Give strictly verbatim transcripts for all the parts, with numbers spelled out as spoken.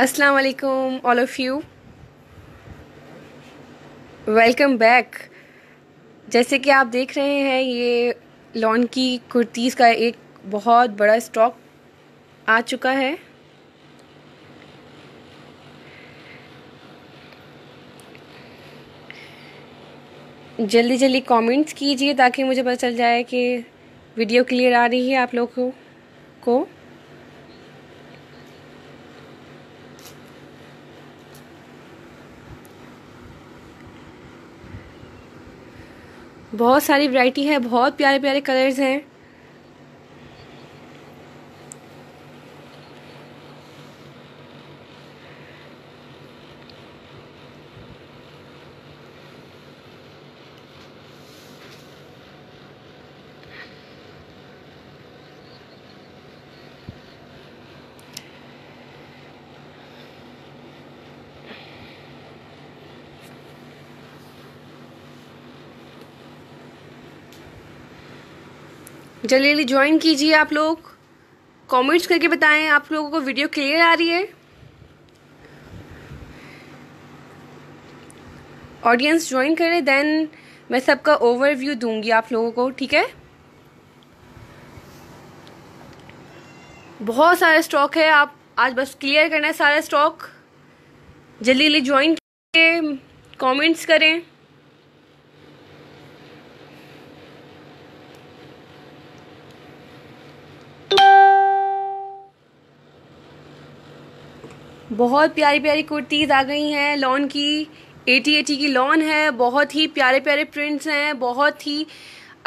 अस्सलाम वालेकुम all of you, welcome back. जैसे कि आप देख रहे हैं, ये लॉन की कुर्तीज़ का एक बहुत बड़ा स्टॉक आ चुका है। जल्दी जल्दी कमेंट्स कीजिए ताकि मुझे पता चल जाए कि वीडियो क्लियर आ रही है आप लोगों को। बहुत सारी वैरायटी है, बहुत प्यारे प्यारे कलर्स हैं। जल्दी ज्वाइन कीजिए आप लोग, कमेंट्स करके बताएं आप लोगों को वीडियो क्लियर आ रही है। ऑडियंस ज्वाइन करें, देन मैं सबका ओवरव्यू दूंगी आप लोगों को, ठीक है। बहुत सारा स्टॉक है, आप आज बस क्लियर करना है सारा स्टॉक। जल्दी जल्दी ज्वाइन कीजिए, कमेंट्स करें। बहुत प्यारी प्यारी कुर्तीज़ आ गई हैं लॉन की, एटी एटी की लॉन है। बहुत ही प्यारे प्यारे प्रिंट्स हैं, बहुत ही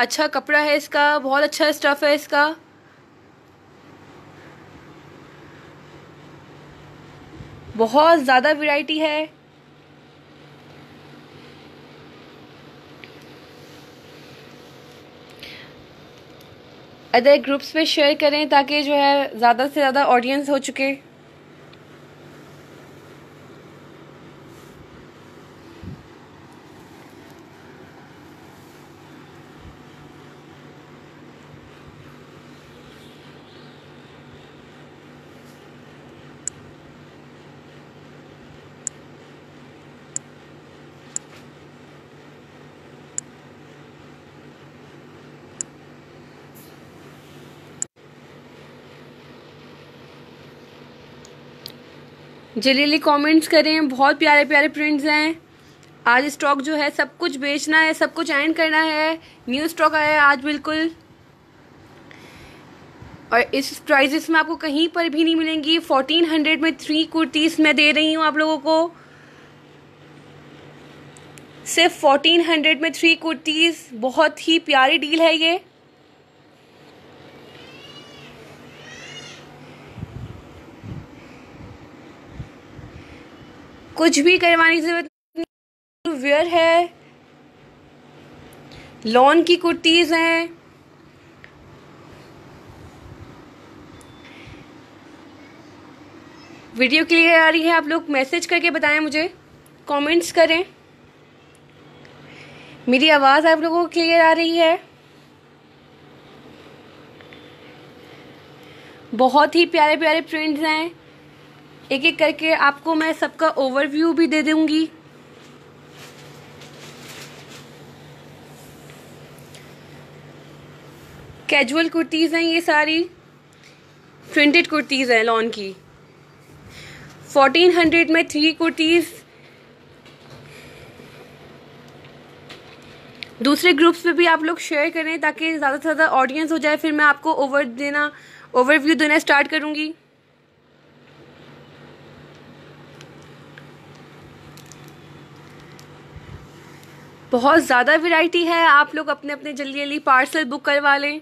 अच्छा कपड़ा है इसका, बहुत अच्छा स्टफ़ है इसका। बहुत ज़्यादा वैरायटी है। अदर ग्रुप्स में शेयर करें ताकि जो है ज़्यादा से ज़्यादा ऑडियंस हो चुके। जल्दी कमेंट्स करें, बहुत प्यारे प्यारे प्रिंट्स हैं। आज स्टॉक जो है सब कुछ बेचना है, सब कुछ ऐड करना है। न्यू स्टॉक आया है आज बिल्कुल, और इस प्राइजेस में आपको कहीं पर भी नहीं मिलेंगी। फोर्टीन हंड्रेड में थ्री कुर्तीज़ मैं दे रही हूँ आप लोगों को, सिर्फ फोर्टीन हंड्रेड में थ्री कुर्तीज़। बहुत ही प्यारी डील है ये। कुछ भी करवाने की जरूरत नहीं, वेयर है, लॉन की कुर्तीज़ हैं। वीडियो क्लियर आ रही है? आप लोग मैसेज करके बताएं मुझे, कमेंट्स करें। मेरी आवाज़ आप लोगों को क्लियर आ रही है? बहुत ही प्यारे प्यारे प्रिंट्स हैं। एक एक करके आपको मैं सबका ओवरव्यू भी दे दूंगी। कैजुअल कुर्तीज़ हैं ये सारी, प्रिंटेड कुर्तीज़ हैं लॉन की। फोर्टीन हंड्रेड में थ्री कुर्तीज़। दूसरे ग्रुप्स में भी आप लोग शेयर करें ताकि ज़्यादा से ज़्यादा ऑडियंस हो जाए, फिर मैं आपको ओवर देना ओवरव्यू देना स्टार्ट करूँगी। बहुत ज़्यादा वैरायटी है, आप लोग अपने अपने जल्दी जल्दी पार्सल बुक करवा लें।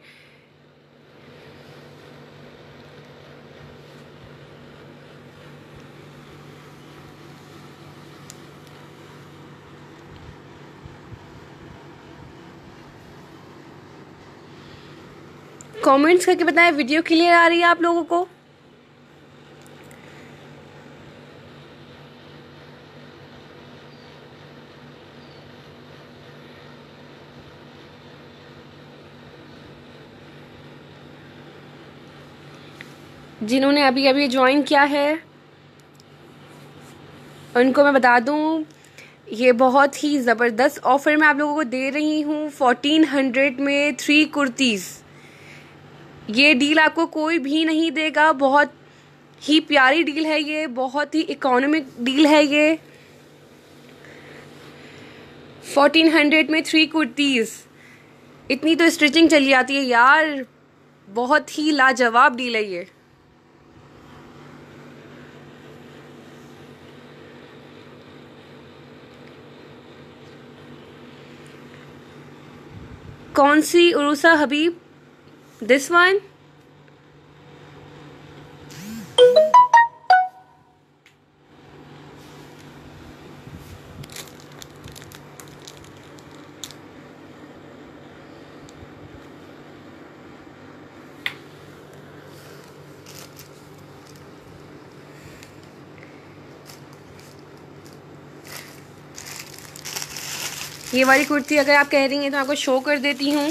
कमेंट्स करके बताएं वीडियो क्लियर आ रही है आप लोगों को। जिन्होंने अभी अभी ज्वाइन किया है उनको मैं बता दूं ये बहुत ही ज़बरदस्त ऑफ़र मैं आप लोगों को दे रही हूँ। फोर्टीन हंड्रेड में थ्री कुर्तीज़, ये डील आपको कोई भी नहीं देगा। बहुत ही प्यारी डील है ये, बहुत ही इकोनॉमिक डील है ये। फोर्टीन हंड्रेड में थ्री कुर्तीज़, इतनी तो स्टिचिंग चली जाती है यार, बहुत ही लाजवाब डील है ये। कौन सी उरूसा हबीब? This one. ये वाली कुर्ती अगर आप कह रही हैं तो आपको शो कर देती हूँ।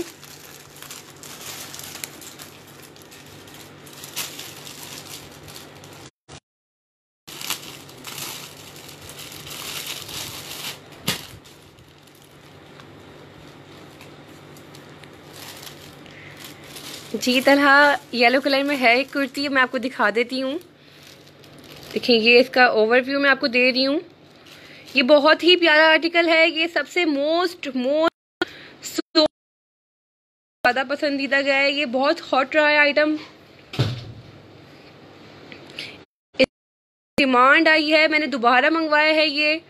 जी तरह येलो कलर में है एक कुर्ती, मैं आपको दिखा देती हूँ। देखिए ये इसका ओवरव्यू मैं आपको दे रही हूँ। ये बहुत ही प्यारा आर्टिकल है, ये सबसे मोस्ट मोस्ट ज़्यादा पसंदीदा गया है, ये बहुत हॉट रहा है आइटम, डिमांड आई है, मैंने दोबारा मंगवाया है ये।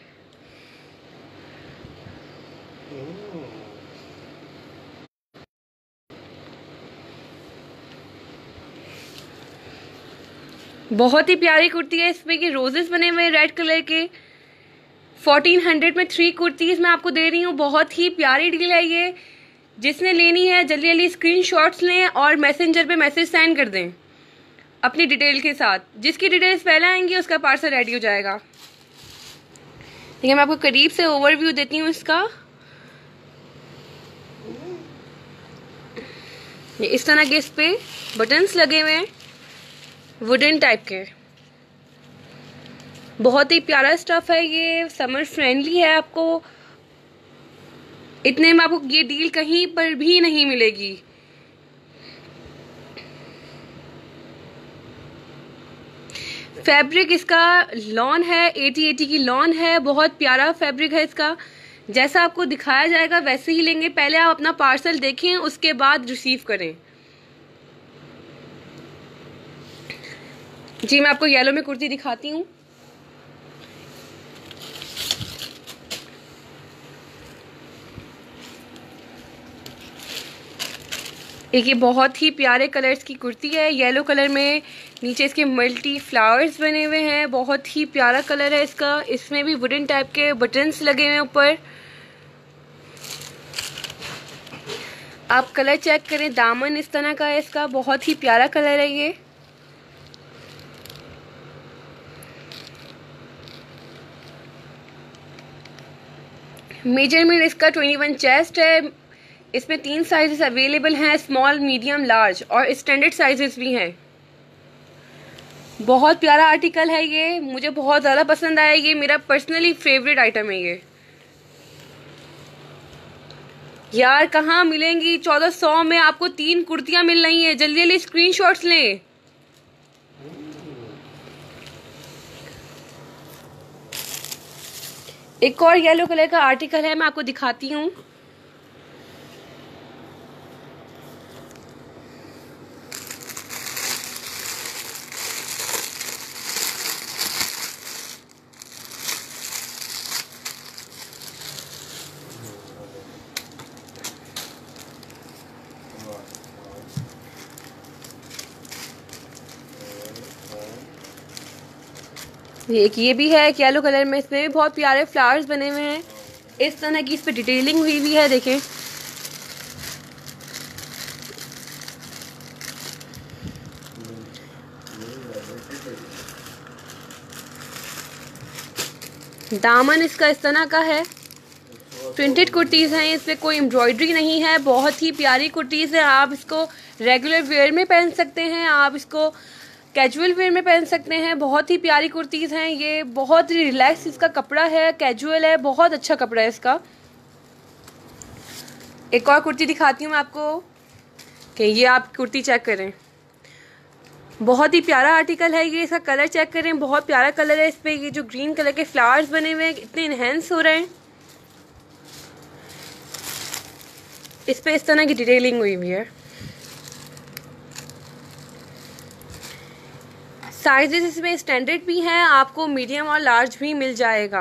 बहुत ही प्यारी कुर्ती है, इसमें कि रोजेस बने हुए रेड कलर के। फोर्टीन हंड्रेड में थ्री कुर्तीज़ मैं आपको दे रही हूँ, बहुत ही प्यारी डील है ये। जिसने लेनी है जल्दी जल्दी स्क्रीनशॉट्स लें और मैसेंजर पे मैसेज सेंड कर दें अपनी डिटेल के साथ। जिसकी डिटेल्स पहले आएंगी उसका पार्सल रेडी हो जाएगा। ठीक है, मैं आपको करीब से ओवरव्यू देती हूँ इसका। ये इस तरह के इस पे बटन्स लगे हुए हैं वुडन टाइप के, बहुत ही प्यारा स्टफ़ है ये, समर फ्रेंडली है। आपको इतने में आपको ये डील कहीं पर भी नहीं मिलेगी। फैब्रिक इसका लॉन है, एटी एटी की लॉन है, बहुत प्यारा फैब्रिक है इसका। जैसा आपको दिखाया जाएगा वैसे ही लेंगे, पहले आप अपना पार्सल देखें उसके बाद रिसीव करें। जी मैं आपको येलो में कुर्ती दिखाती हूँ। एक ये बहुत ही प्यारे कलर्स की कुर्ती है, येलो कलर में, नीचे इसके मल्टी फ्लावर्स बने हुए हैं, बहुत ही प्यारा कलर है इसका। इसमें भी वुडन टाइप के बटन्स लगे हुए हैं ऊपर। आप कलर चेक करें, दामन इस तरह का है इसका, बहुत ही प्यारा कलर है ये। मेजरमेंट इसका ट्वेंटी वन चेस्ट है। इसमें तीन साइजेस अवेलेबल हैं, स्मॉल, मीडियम, लार्ज और स्टैंडर्ड साइजेस भी हैं। बहुत प्यारा आर्टिकल है ये, मुझे बहुत ज़्यादा पसंद आया, ये मेरा पर्सनली फेवरेट आइटम है ये। यार कहाँ मिलेंगी, चौदह सौ में आपको तीन कुर्तियाँ मिल रही हैं, जल्दी जल्दी स्क्रीनशॉट्स लें। एक और येलो कलर का आर्टिकल है, मैं आपको दिखाती हूँ। एक ये भी है एक येलो कलर में, इसमें भी बहुत प्यारे फ्लावर्स बने हुए हैं, इस तरह की इस पर डिटेलिंग हुई भी है, देखें। दामन इसका इस तरह का है। प्रिंटेड कुर्तीज़ हैं, इसमें कोई एम्ब्रॉयडरी नहीं है, बहुत ही प्यारी कुर्तीज़ है। आप इसको रेगुलर वेयर में पहन सकते हैं, आप इसको कैजुअल वेयर में पहन सकते हैं। बहुत ही प्यारी कुर्तीज़ हैं ये, बहुत ही रिलैक्स इसका कपड़ा है, कैजुअल है, बहुत अच्छा कपड़ा है इसका। एक और कुर्ती दिखाती हूँ मैं आपको कि ये आप कुर्ती चेक करें, बहुत ही प्यारा आर्टिकल है ये। इसका कलर चेक करें, बहुत प्यारा कलर है इस पर, ये जो ग्रीन कलर के फ्लावर्स बने हुए हैं इतने इन्हेंस हो रहे हैं, इस पर इस तरह की डिटेलिंग हुई हुई है। साइजेस इसमें स्टैंडर्ड भी हैं, आपको मीडियम और लार्ज भी मिल जाएगा।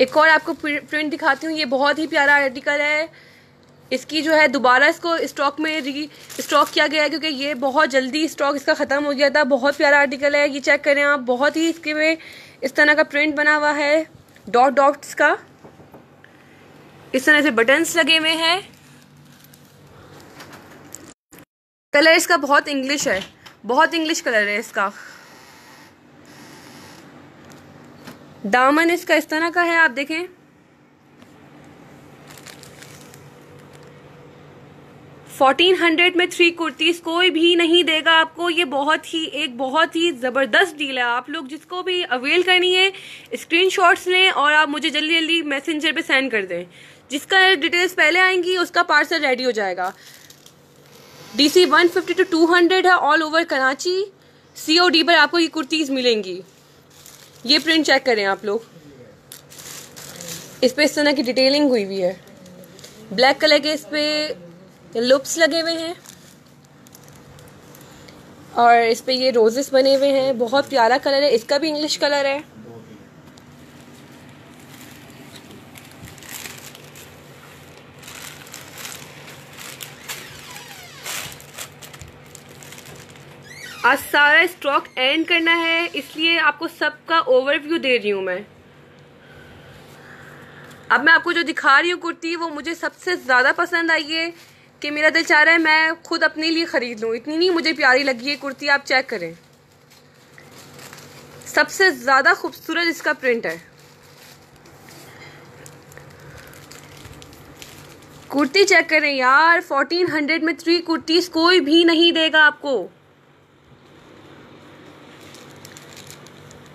एक और आपको प्रिंट दिखाती हूँ, ये बहुत ही प्यारा आर्टिकल है। इसकी जो है दोबारा इसको स्टॉक में री स्टॉक किया गया है क्योंकि ये बहुत जल्दी स्टॉक इसका ख़त्म हो गया था। बहुत प्यारा आर्टिकल है ये, चेक करें आप, बहुत ही इसके में इस तरह का प्रिंट बना हुआ है, डॉट डॉट्स का, इस तरह से बटन्स लगे हुए हैं। कलर इसका बहुत इंग्लिश है, बहुत इंग्लिश कलर है इसका। दामन इसका इस तरह का है, आप देखें, चौदह सौ में थ्री कुर्तीज़ कोई भी नहीं देगा आपको। ये बहुत ही एक बहुत ही ज़बरदस्त डील है। आप लोग जिसको भी अवेल करनी है स्क्रीनशॉट्स लें और आप मुझे जल्दी जल्दी मैसेंजर पे सेंड कर दें। जिसका डिटेल्स पहले आएंगी उसका पार्सल रेडी हो जाएगा। डीसी एक सौ पचास टू दो सौ है, ऑल ओवर कराची, सीओडी पर आपको ये कुर्तीज़ मिलेंगी। ये प्रिंट चेक करें आप लोग, इस पर इस तरह की डिटेलिंग हुई हुई है, ब्लैक कलर के इस पर लुप्स लगे हुए हैं और इस पे ये रोजेस बने हुए हैं। बहुत प्यारा कलर है, इसका भी इंग्लिश कलर है। आज सारा स्टॉक एंड करना है इसलिए आपको सबका ओवरव्यू दे रही हूँ मैं। अब मैं आपको जो दिखा रही हूँ कुर्ती, वो मुझे सबसे ज़्यादा पसंद आई है कि मेरा दिल चाह रहा है मैं खुद अपने लिए ख़रीद लूँ, इतनी नहीं मुझे प्यारी लगी है कुर्ती। आप चेक करें, सबसे ज़्यादा खूबसूरत इसका प्रिंट है। कुर्ती चेक करें यार, चौदह सौ में थ्री कुर्तीज़ कोई भी नहीं देगा आपको।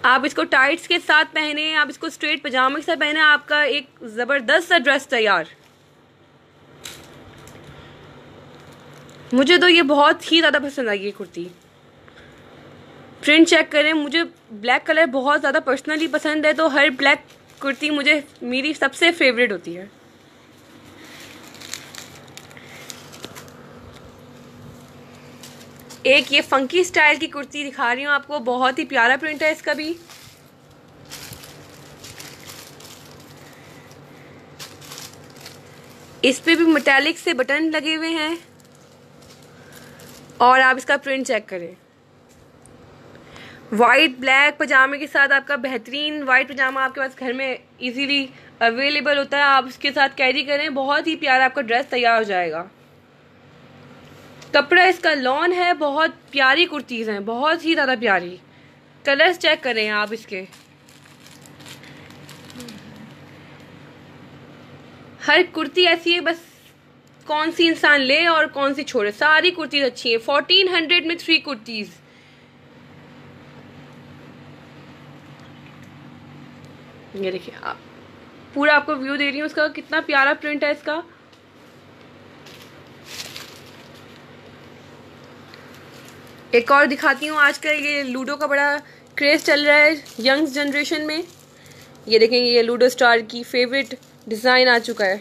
आप इसको टाइट्स के साथ पहने, आप इसको स्ट्रेट पजामे के साथ पहने, आपका एक ज़बरदस्त सा ड्रेस तैयार। मुझे तो ये बहुत ही ज़्यादा पसंद आई ये कुर्ती। प्रिंट चेक करें, मुझे ब्लैक कलर बहुत ज़्यादा पर्सनली पसंद है तो हर ब्लैक कुर्ती मुझे मेरी सबसे फेवरेट होती है। एक ये फंकी स्टाइल की कुर्ती दिखा रही हूँ आपको, बहुत ही प्यारा प्रिंट है इसका भी। इस पे भी मेटालिक से बटन लगे हुए हैं और आप इसका प्रिंट चेक करें। वाइट ब्लैक पजामे के साथ आपका बेहतरीन वाइट पजामा आपके पास घर में इजीली अवेलेबल होता है, आप उसके साथ कैरी करें, बहुत ही प्यारा आपका ड्रेस तैयार हो जाएगा। कपड़ा इसका लॉन है, बहुत प्यारी कुर्तीज़ हैं, बहुत ही ज़्यादा प्यारी। कलर्स चेक करें आप इसके, हर कुर्ती ऐसी है बस कौन सी इंसान ले और कौन सी छोड़े, सारी कुर्तीज अच्छी हैं। चौदह सौ में थ्री कुर्तीज। ये देखिए आप, पूरा आपको व्यू दे रही हूँ उसका, कितना प्यारा प्रिंट है इसका। एक और दिखाती हूँ, आजकल ये लूडो का बड़ा क्रेज चल रहा है यंग जनरेशन में। ये देखें, ये लूडो स्टार की फेवरेट डिज़ाइन आ चुका है।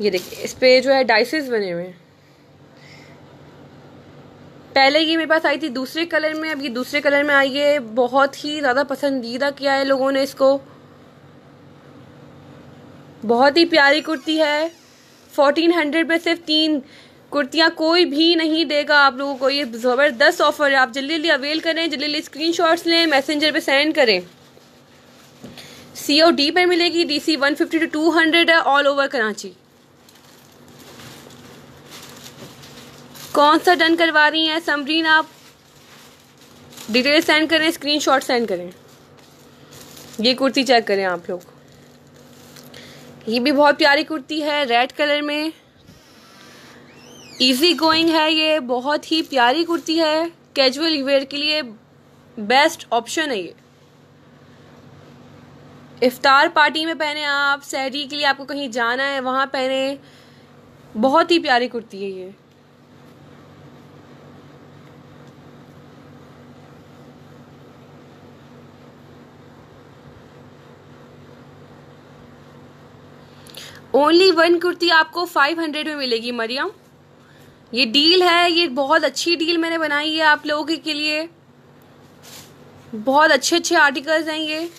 ये देखिए, इस पे जो है डाइसेस बने हुए हैं। पहले ये मेरे पास आई थी दूसरे कलर में, अब ये दूसरे कलर में आई है। बहुत ही ज़्यादा पसंदीदा किया है लोगों ने इसको, बहुत ही प्यारी कुर्ती है। चौदह सौ में सिर्फ तीन कुर्तियाँ कोई भी नहीं देगा आप लोगों को। ये ज़बरदस्त ऑफ़र है, आप जल्दी जल्दी अवेल करें, जल्दी जल्दी स्क्रीनशॉट्स लें, मैसेंजर पे सेंड करें। सी ओ डी पर मिलेगी, D C one fifty two two hundred है, ऑल ओवर कराची। कौन सा डन करवा रही हैं समरीन आप? डिटेल सेंड करें, स्क्रीनशॉट सेंड करें। ये कुर्ती चेक करें आप लोग, ये भी बहुत प्यारी कुर्ती है रेड कलर में। ईजी गोइंग है, ये बहुत ही प्यारी कुर्ती है, कैजुअल वेयर के लिए बेस्ट ऑप्शन है ये। इफ्तार पार्टी में पहने आप, सहरी के लिए आपको कहीं जाना है वहाँ पहने, बहुत ही प्यारी कुर्ती है ये। ओनली वन कुर्ती आपको फाइव हंड्रेड में मिलेगी मरियम, ये डील है, ये बहुत अच्छी डील मैंने बनाई है आप लोगों के लिए, बहुत अच्छे अच्छे आर्टिकल्स हैं ये।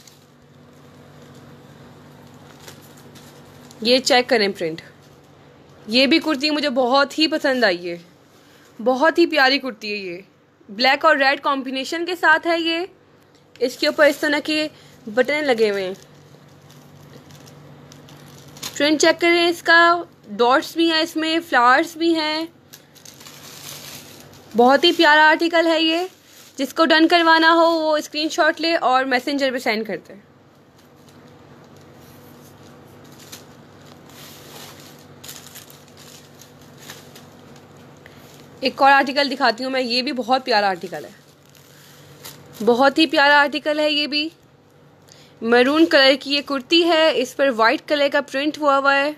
ये चेक करें प्रिंट, ये भी कुर्ती मुझे बहुत ही पसंद आई है, बहुत ही प्यारी कुर्ती है ये, ब्लैक और रेड कॉम्बिनेशन के साथ है ये, इसके ऊपर इस तरह के बटन लगे हुए हैं। प्रिंट चेक करें इसका, डॉट्स भी हैं इसमें, फ्लावर्स भी हैं, बहुत ही प्यारा आर्टिकल है ये। जिसको डन करवाना हो वो स्क्रीनशॉट ले और मैसेंजर पे सेंड कर दे। एक और आर्टिकल दिखाती हूँ मैं, ये भी बहुत प्यारा आर्टिकल है, बहुत ही प्यारा आर्टिकल है ये भी। मैरून कलर की ये कुर्ती है, इस पर वाइट कलर का प्रिंट हुआ हुआ है।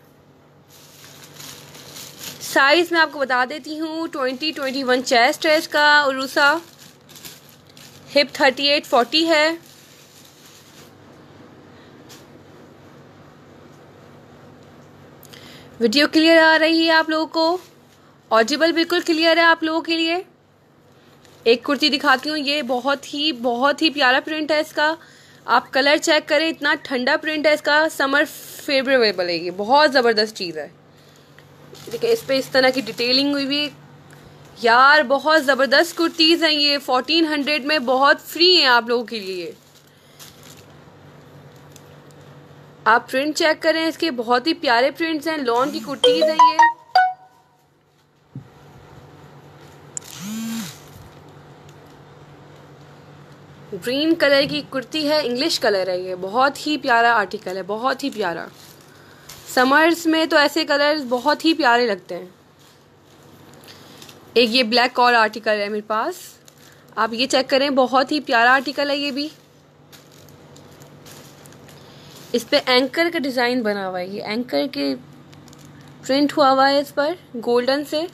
साइज मैं आपको बता देती हूँ, ट्वेंटी ट्वेंटी वन चेस्ट है इसका, Urusa hip thirty eight forty है। वीडियो क्लियर आ रही है आप लोगों को? ऑडिबल बिल्कुल क्लियर है आप लोगों के लिए। एक कुर्ती दिखाती हूँ, ये बहुत ही बहुत ही प्यारा प्रिंट है इसका, आप कलर चेक करें, इतना ठंडा प्रिंट है इसका, समर फेवरेबल है ये, बहुत ज़बरदस्त चीज़ है। देखिए इस पर इस तरह की डिटेलिंग हुई भी, यार बहुत ज़बरदस्त कुर्तीज़ हैं ये, फोर्टीन हंड्रेड में बहुत फ्री हैं आप लोगों के लिए। आप प्रिंट चेक करें इसके, बहुत ही प्यारे प्रिंट्स हैं, लॉन की कुर्तीज़ हैं ये। ग्रीन कलर की कुर्ती है, इंग्लिश कलर है ये, बहुत ही प्यारा आर्टिकल है, बहुत ही प्यारा। समर्स में तो ऐसे कलर्स बहुत ही प्यारे लगते हैं। एक ये ब्लैक और आर्टिकल है मेरे पास, आप ये चेक करें, बहुत ही प्यारा आर्टिकल है ये भी। इस पर एंकर का डिज़ाइन बना हुआ है, ये एंकर के प्रिंट हुआ हुआ है इस पर गोल्डन से।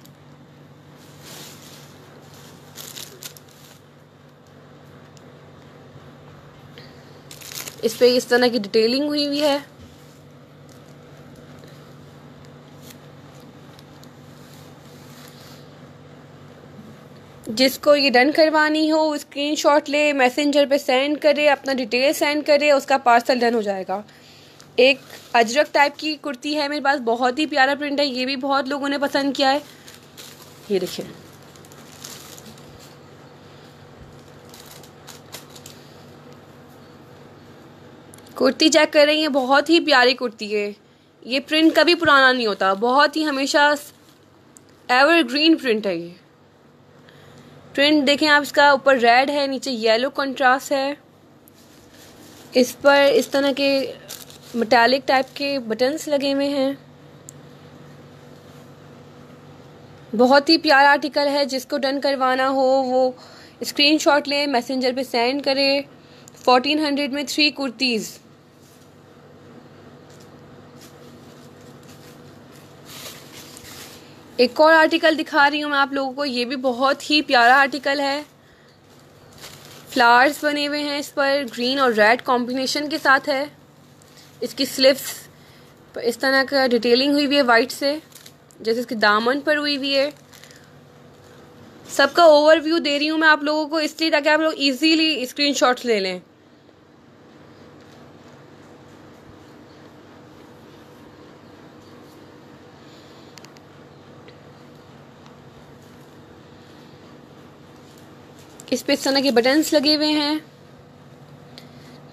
इस पे इस तरह की डिटेलिंग हुई हुई है। जिसको ये डन करवानी हो स्क्रीनशॉट ले, मैसेंजर पे सेंड करे, अपना डिटेल सेंड करे, उसका पार्सल डन हो जाएगा। एक अजरक टाइप की कुर्ती है मेरे पास, बहुत ही प्यारा प्रिंट है, ये भी बहुत लोगों ने पसंद किया है। ये देखिए, कुर्ती चेक कर रही है, बहुत ही प्यारी कुर्ती है ये, प्रिंट कभी पुराना नहीं होता, बहुत ही हमेशा एवरग्रीन प्रिंट है ये। प्रिंट देखें आप इसका, ऊपर रेड है, नीचे येलो कंट्रास्ट है, इस पर इस तरह के मेटालिक टाइप के बटन्स लगे हुए हैं। बहुत ही प्यारा आर्टिकल है, जिसको डन करवाना हो वो स्क्रीनशॉट ले, मैसेंजर पे सेंड करे। फोर्टीन हंड्रेड में थ्री कुर्तीज। एक और आर्टिकल दिखा रही हूँ मैं आप लोगों को, ये भी बहुत ही प्यारा आर्टिकल है, फ्लावर्स बने हुए हैं इस पर, ग्रीन और रेड कॉम्बिनेशन के साथ है। इसकी स्लीव्स पर इस तरह का डिटेलिंग हुई हुई है वाइट से, जैसे इसके दामन पर हुई हुई है। सबका ओवरव्यू दे रही हूँ मैं आप लोगों को इसलिए ताकि आप लोग इजीली स्क्रीनशॉट्स ले लें। इस पे इस तरह के बटन्स लगे हुए हैं,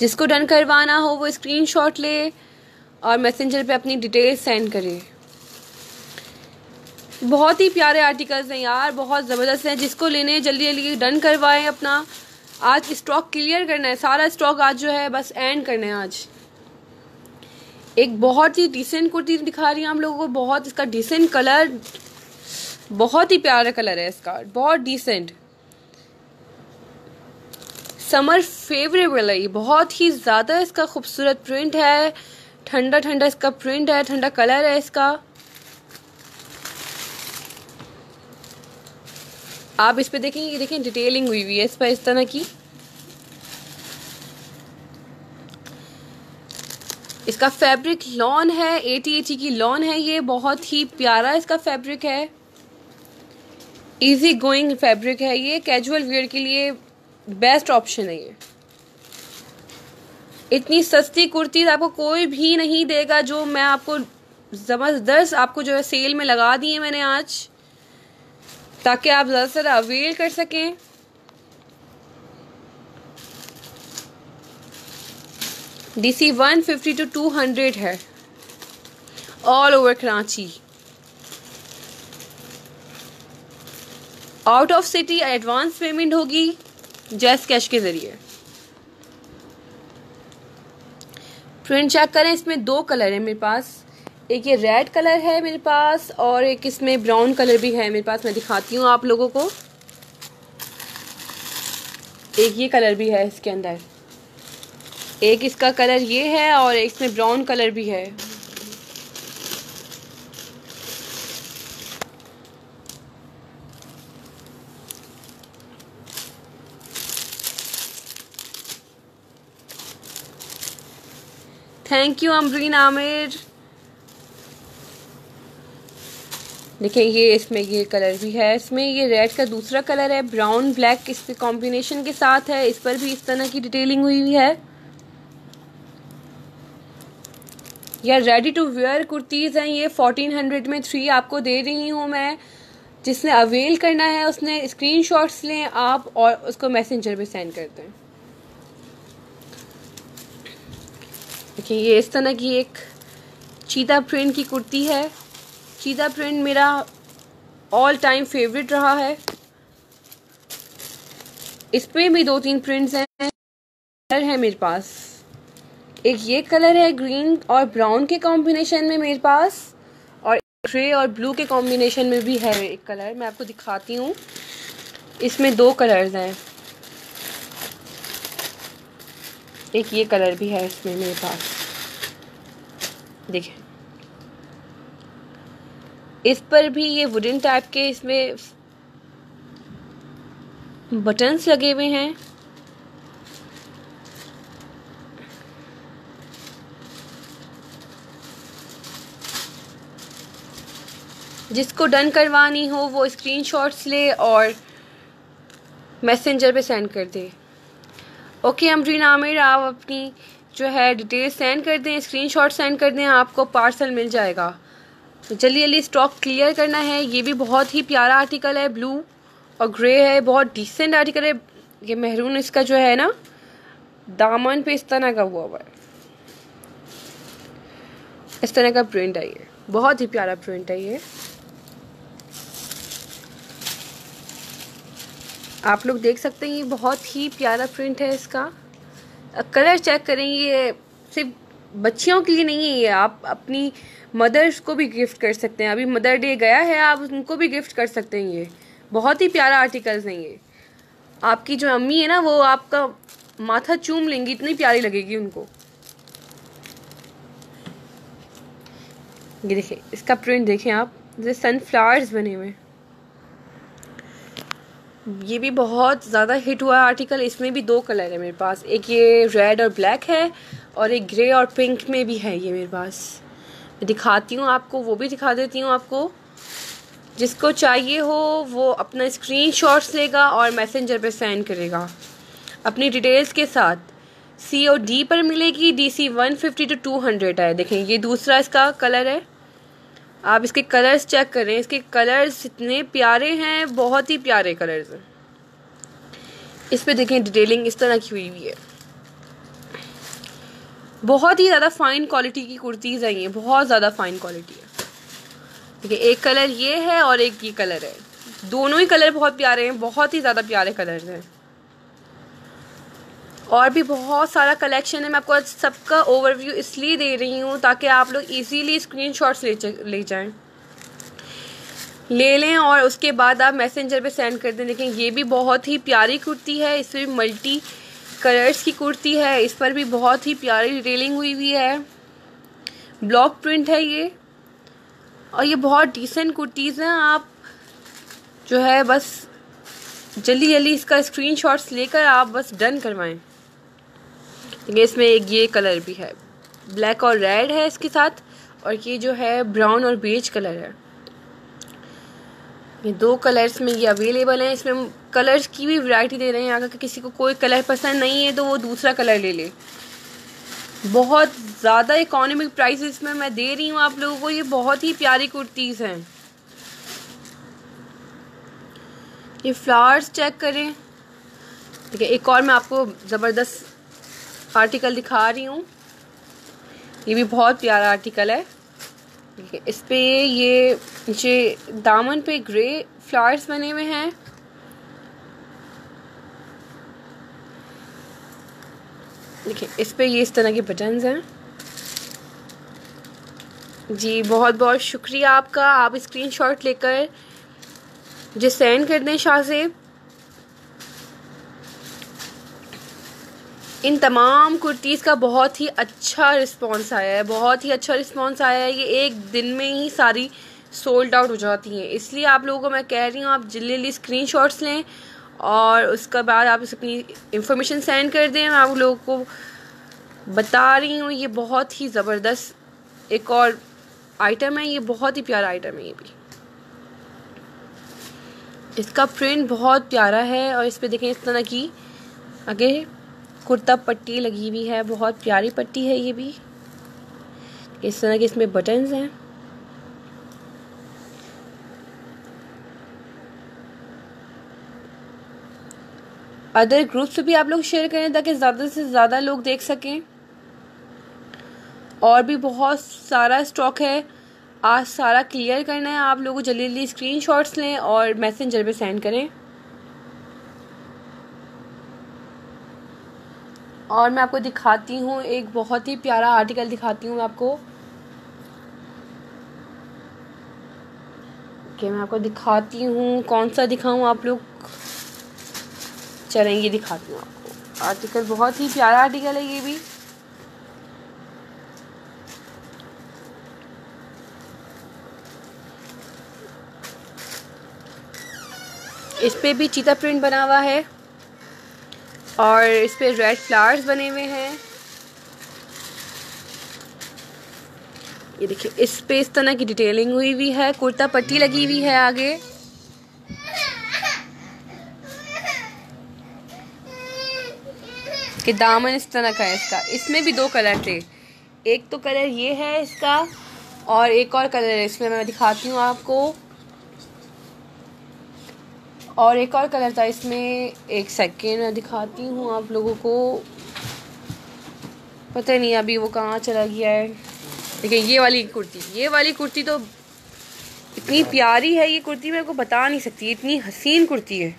जिसको डन करवाना हो वो स्क्रीनशॉट ले और मैसेंजर पे अपनी डिटेल्स सेंड करे। बहुत ही प्यारे आर्टिकल्स हैं यार, बहुत ज़बरदस्त हैं, जिसको लेने जल्दी जल्दी डन करवाएं अपना। आज स्टॉक क्लियर करना है, सारा स्टॉक आज जो है बस एंड करना है आज। एक बहुत ही डिसेंट कुर्ती दिखा रही हूँ हम लोगों को, बहुत इसका डिसेंट कलर बहुत ही प्यारा कलर है इसका, बहुत डिसेंट समर फेवरेबल है ये। बहुत ही ज़्यादा इसका खूबसूरत प्रिंट है, ठंडा ठंडा इसका प्रिंट है, ठंडा कलर है इसका। आप इस पे देखेंगे, ये देखें डिटेलिंग हुई हुई है इस पर इस तरह की। इसका फैब्रिक लॉन है, एटी एटी की लॉन है ये। बहुत ही प्यारा इसका फैब्रिक है, इजी गोइंग फैब्रिक है ये, कैजुअल वेयर के लिए बेस्ट ऑप्शन है ये। इतनी सस्ती कुर्तीज़ आपको कोई भी नहीं देगा जो मैं आपको ज़बरदस्त आपको जो है सेल में लगा दी है मैंने आज, ताकि आप ज़्यादा से ज़्यादा अवेल कर सकें। DC one fifty two two hundred है, all over Karachi, out of city advance payment होगी जैस कैश के ज़रिए। प्रिंट चेक करें, इसमें दो कलर है मेरे पास, एक ये रेड कलर है मेरे पास और एक इसमें ब्राउन कलर भी है मेरे पास। मैं दिखाती हूँ आप लोगों को, एक ये कलर भी है इसके अंदर, एक इसका कलर ये है और एक इसमें ब्राउन कलर भी है। Thank you Amreen Aamir. देखिए ये इसमें ये कलर भी है, इसमें ये रेड का दूसरा कलर है, ब्राउन ब्लैक इसके कॉम्बिनेशन के साथ है। इस पर भी इस तरह की डिटेलिंग हुई हुई है। या रेडी टू वेयर कुर्तीज़ हैं ये। फोर्टीन हंड्रेड में थ्री आपको दे रही हूँ मैं। जिसने अवेल करना है उसने स्क्रीनशॉट्स लें आप और उसको मैसेंजर पे सेंड कर दें। देखिए ये इस तरह की एक चीता प्रिंट की कुर्ती है। चीता प्रिंट मेरा ऑल टाइम फेवरेट रहा है। इसमें भी दो तीन प्रिंट्स हैं, कलर है मेरे पास, एक ये कलर है ग्रीन और ब्राउन के कॉम्बिनेशन में मेरे पास, और ग्रे और ब्लू के कॉम्बिनेशन में भी है एक कलर। मैं आपको दिखाती हूँ, इसमें दो कलर्स हैं, एक ये कलर भी है इसमें मेरे पास। देखिए इस पर भी ये वुडन टाइप के इसमें बटन्स लगे हुए हैं। जिसको डन करवानी हो वो स्क्रीनशॉट्स ले और मैसेंजर पे सेंड कर दे। ओके अमरीन आमिर, आप अपनी जो है डिटेल सेंड कर दें, स्क्रीनशॉट सेंड कर दें, आपको पार्सल मिल जाएगा। तो जल्दी जल्दी स्टॉक क्लियर करना है। ये भी बहुत ही प्यारा आर्टिकल है, ब्लू और ग्रे है, बहुत डिसेंट आर्टिकल है ये। मेहरून इसका जो है ना दामन पे इस तरह का हुआ हुआ है, इस तरह का प्रिंट है ये, बहुत ही प्यारा प्रिंट है ये। आप लोग देख सकते हैं ये बहुत ही प्यारा प्रिंट है इसका। कलर चेक करें, ये सिर्फ बच्चियों के लिए नहीं है ये, आप अपनी मदर्स को भी गिफ्ट कर सकते हैं। अभी मदर डे गया है, आप उनको भी गिफ्ट कर सकते हैं। ये बहुत ही प्यारा आर्टिकल्स हैं ये। आपकी जो अम्मी है ना वो आपका माथा चूम लेंगी, इतनी प्यारी लगेगी उनको। ये देखिए इसका प्रिंट देखें आप, जैसे सनफ्लावर्स बने हुए। ये भी बहुत ज़्यादा हिट हुआ आर्टिकल। इसमें भी दो कलर है मेरे पास, एक ये रेड और ब्लैक है और एक ग्रे और पिंक में भी है ये मेरे पास। दिखाती हूँ आपको, वो भी दिखा देती हूँ आपको। जिसको चाहिए हो वो अपना स्क्रीनशॉट्स लेगा और मैसेंजर पे सेंड करेगा अपनी डिटेल्स के साथ। सी ओ डी पर मिलेगी। D C one fifty two two hundred है। देखें ये दूसरा इसका कलर है। आप इसके कलर्स चेक करें, इसके कलर्स इतने प्यारे हैं, बहुत ही प्यारे कलर्स हैं। इस पर देखें डिटेलिंग इस तरह की हुई हुई है। बहुत ही ज़्यादा फ़ाइन क्वालिटी की कुर्तीज़ हैं ये, बहुत ज़्यादा फ़ाइन क्वालिटी है। देखिए एक कलर ये है और एक ये कलर है, दोनों ही कलर बहुत प्यारे हैं, बहुत ही ज़्यादा प्यारे कलर्स हैं। और भी बहुत सारा कलेक्शन है। मैं आपको सबका ओवरव्यू इसलिए दे रही हूँ ताकि आप लोग इजीली स्क्रीनशॉट्स ले ले जाएं। ले लें और उसके बाद आप मैसेंजर पे सेंड कर दें। देखें ये भी बहुत ही प्यारी कुर्ती है, इसमें भी मल्टी कलर्स की कुर्ती है, इस पर भी बहुत ही प्यारी डिटेलिंग हुई हुई है, ब्लॉक प्रिंट है ये, और ये बहुत डिसेंट कुर्तीज़ हैं। आप जो है बस जल्दी जल्दी इसका स्क्रीनशॉट्स लेकर आप बस डन करवाएं। देखिए इसमें एक ये कलर भी है, ब्लैक और रेड है इसके साथ, और ये जो है ब्राउन और बेज कलर है। ये दो कलर्स में ये अवेलेबल हैं। इसमें हम कलर्स की भी वैरायटी दे रहे हैं, अगर किसी को कोई कलर पसंद नहीं है तो वो दूसरा कलर ले ले। बहुत ज़्यादा इकोनॉमिक प्राइस इसमें मैं दे रही हूँ आप लोगों को। ये बहुत ही प्यारी कुर्तीज़ हैं। ये फ्लावर्स चेक करें। ठीक है, एक और मैं आपको ज़बरदस्त आर्टिकल दिखा रही हूँ, ये भी बहुत प्यारा आर्टिकल है। ठीक है, इस पर ये नीचे दामन पे ग्रे फ्लावर्स बने हुए हैं। देखिए इस पर ये इस तरह के बटन्स हैं। जी बहुत बहुत शुक्रिया आपका। आप स्क्रीनशॉट लेकर मुझे सेंड कर दें शाह से। इन तमाम कुर्तीज़ का बहुत ही अच्छा रिस्पांस आया है, बहुत ही अच्छा रिस्पांस आया है। ये एक दिन में ही सारी सोल्ड आउट हो जाती हैं, इसलिए आप लोगों को मैं कह रही हूँ आप जल्दी जल्दी स्क्रीनशॉट्स लें और उसके बाद आप अपनी इंफॉर्मेशन सेंड कर दें। मैं आप लोगों को बता रही हूँ ये बहुत ही ज़बरदस्त एक और आइटम है, ये बहुत ही प्यारा आइटम है। ये भी इसका प्रिंट बहुत प्यारा है और इस पर देखें इस तरह की आगे कुर्ता पट्टी लगी हुई है, बहुत प्यारी पट्टी है। ये भी इस तरह के इसमें बटन्स हैं। अदर ग्रुप्स भी आप लोग शेयर करें ताकि ज़्यादा से ज़्यादा लोग देख सकें। और भी बहुत सारा स्टॉक है, आज सारा क्लियर करना है आप लोगों को। जल्दी जल्दी स्क्रीनशॉट्स लें और मैसेंजर पे सेंड करें। और मैं आपको दिखाती हूँ, एक बहुत ही प्यारा आर्टिकल दिखाती हूँ मैं आपको कि मैं आपको दिखाती हूँ कौन सा दिखाऊँ आप लोग। चलेंगे दिखाती हूँ आपको आर्टिकल, बहुत ही प्यारा आर्टिकल है ये भी। इस पर भी चीता प्रिंट बना हुआ है और इस पर रेड फ्लावर्स बने हुए हैं। ये देखिए इस पर इस तरह की डिटेलिंग हुई हुई है, कुर्ता पट्टी लगी हुई है आगे। कि दामन इस तरह का है इसका। इसमें भी दो कलर थे, एक तो कलर ये है इसका और एक और कलर है इसमें, मैं दिखाती हूँ आपको। और एक और कलर था इसमें, एक सेकेंड मैं दिखाती हूँ आप लोगों को, पता नहीं अभी वो कहाँ चला गया है। देखिए ये वाली कुर्ती, ये वाली कुर्ती तो इतनी प्यारी है, ये कुर्ती मेरे को बता नहीं सकती, इतनी हसीन कुर्ती है।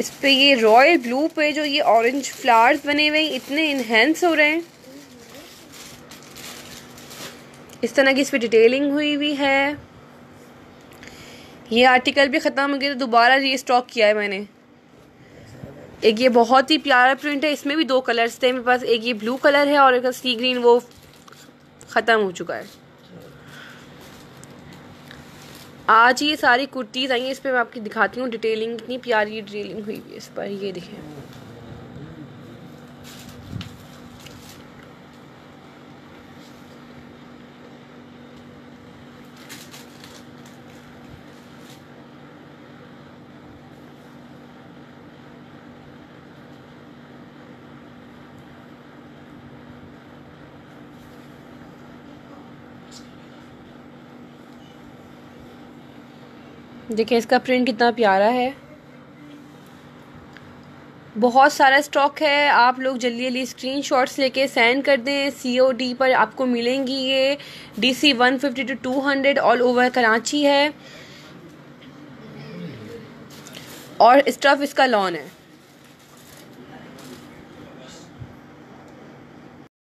इस पे ये रॉयल ब्लू पे जो ये ऑरेंज फ्लावर्स बने हुए हैं, इतने इन्हेंस हो रहे हैं। इस तरह की इस पर डिटेलिंग हुई हुई है। ये आर्टिकल भी ख़त्म हो गया तो दोबारा री स्टॉक किया है मैंने। एक ये बहुत ही प्यारा प्रिंट है, इसमें भी दो कलर्स थे मेरे पास, एक ये ब्लू कलर है और एक सी ग्रीन, वो ख़त्म हो चुका है। आज ये सारी कुर्तीज़ आई हैं, इस पर मैं आपकी दिखाती हूँ डिटेलिंग, इतनी प्यारी डिटेलिंग हुई है इस पर। ये देखें देखिए इसका प्रिंट कितना प्यारा है। बहुत सारा स्टॉक है, आप लोग जल्दी जल्दी स्क्रीनशॉट्स लेके सेंड कर दें। सीओडी पर आपको मिलेंगी ये, DC one fifty two two hundred all over Karachi है और स्टफ इसका लॉन है।